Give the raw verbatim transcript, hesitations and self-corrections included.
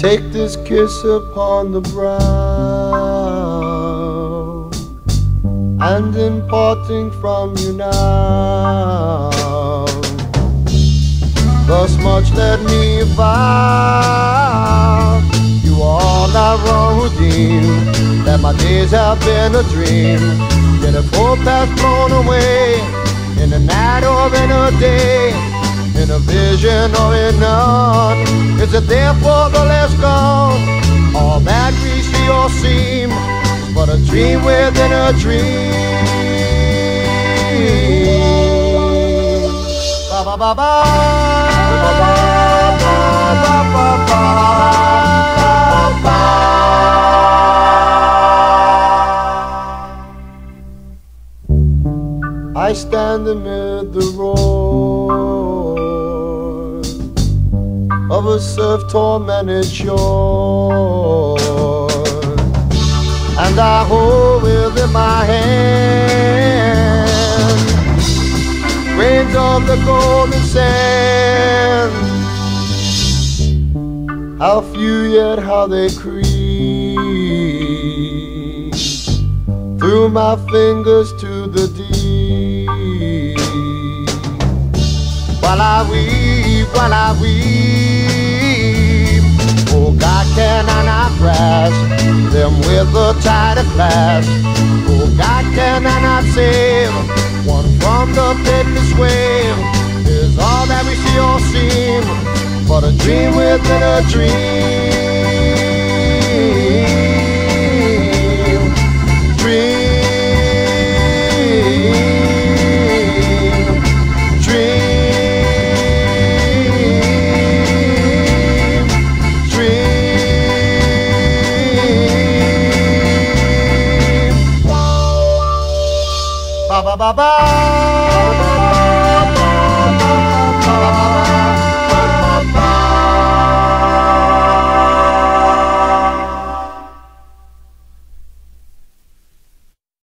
Take this kiss upon the brow, and in parting from you now, thus much let me vow, you all I wrong redeem, that my days have been a dream, yet if hope has blown away, in the night or in a day, in a vision or in none, is it therefore the less gone? All that we see or seem, but a dream within a dream. Ba ba ba ba ba ba ba ba ba ba. I stand amid the road of a surf-tormented shore, and I hold within my hand grains of the golden sand. How few yet how they creep through my fingers to the deep, while I weep, while I weep. Can I not grasp them with a tighter clasp? Oh God, can I not save one from the pitiless wave? Is all that we see or seem but a dream within a dream? Dream, dream, dream. Bye-bye.